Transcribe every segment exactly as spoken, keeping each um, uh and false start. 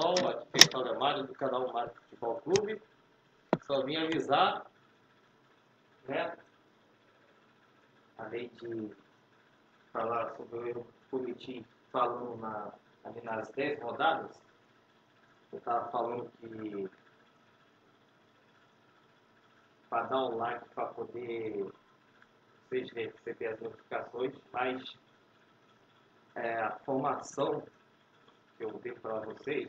pessoal, aqui quem fala é Mário do canal Mário Futebol Clube. Só vim avisar, né? Além de falar sobre o erro que cometi falando na, ali nas dez rodadas, eu estava falando que para dar um like para poder vocês receber as notificações, mas é, a formação que eu devo falar a vocês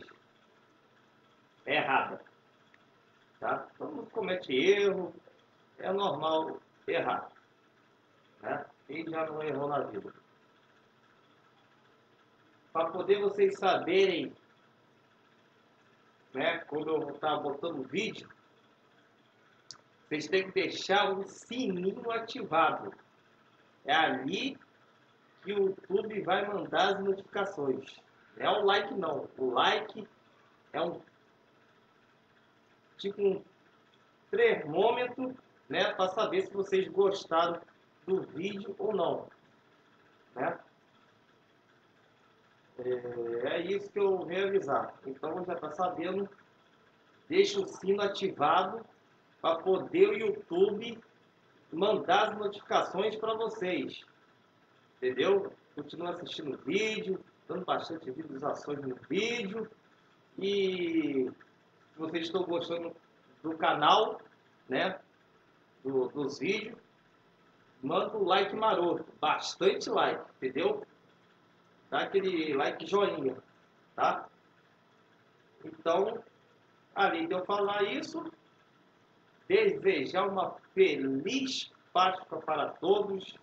é errada. Tá? Todo mundo comete erro, é normal errar. Né? Quem já não errou na vida? Para poder vocês saberem, né, quando eu vou estar botando vídeo, vocês têm que deixar o sininho ativado. É ali que o YouTube vai mandar as notificações. Não é o like não. O like é um tipo um termômetro, né, para saber se vocês gostaram do vídeo ou não, né? É, é isso que eu venho avisar. Então já está sabendo, deixa o sino ativado para poder o YouTube mandar as notificações para vocês, entendeu? Continua assistindo o vídeo, dando bastante visualizações no vídeo, e se vocês estão gostando do canal, né, do, dos vídeos, manda um like maroto, bastante like, entendeu? Dá aquele like joinha, tá? Então, além de eu falar isso, desejar uma feliz Páscoa para todos,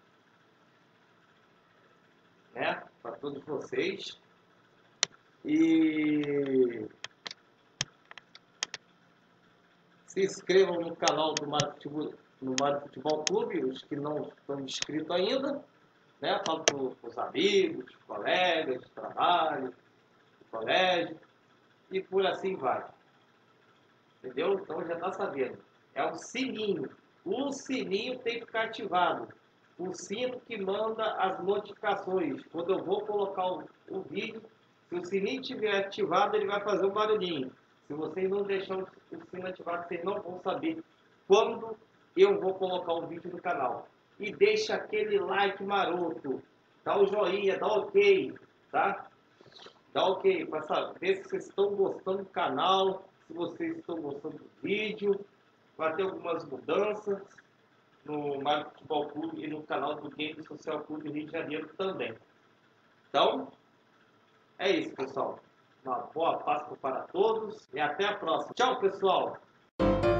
né? Para todos vocês. E se inscrevam no canal do Mário Futebol, no Mário Futebol Clube, os que não estão inscritos ainda, né? Falo para os amigos, colegas de trabalho, de colégio, e por assim vai. Entendeu? Então já está sabendo. É o sininho. O sininho tem que ficar ativado. O sino que manda as notificações. Quando eu vou colocar o, o vídeo, se o sininho estiver ativado, ele vai fazer um barulhinho. Se vocês não deixarem o, o sino ativado, vocês não vão saber quando eu vou colocar o vídeo no canal. E deixa aquele like maroto. Dá o joinha, dá ok, tá? Dá ok para saber se vocês estão gostando do canal, se vocês estão gostando do vídeo. Vai ter algumas mudanças no Mário Futebol Clube e no canal do Game Social Clube Rio de Janeiro também. Então, é isso, pessoal. Uma boa Páscoa para todos e até a próxima. Tchau, pessoal!